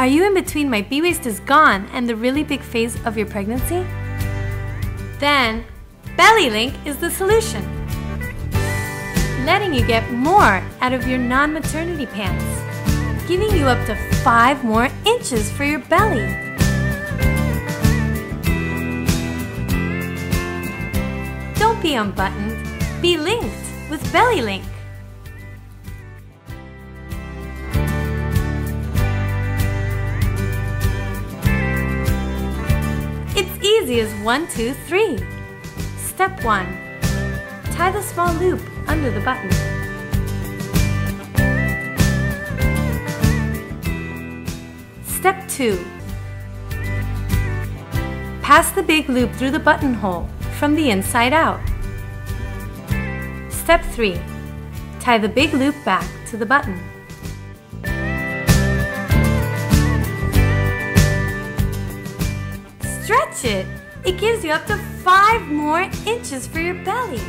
Are you in between my bee waste is gone and the really big phase of your pregnancy? Then BellyLink is the solution, letting you get more out of your non-maternity pants, giving you up to 5 more inches for your belly. Don't be unbuttoned, be linked with BellyLink. Is 1, 2, 3. Step 1. Tie the small loop under the button. Step 2. Pass the big loop through the buttonhole from the inside out. Step 3. Tie the big loop back to the button. Stretch it! It gives you up to 5 more inches for your belly.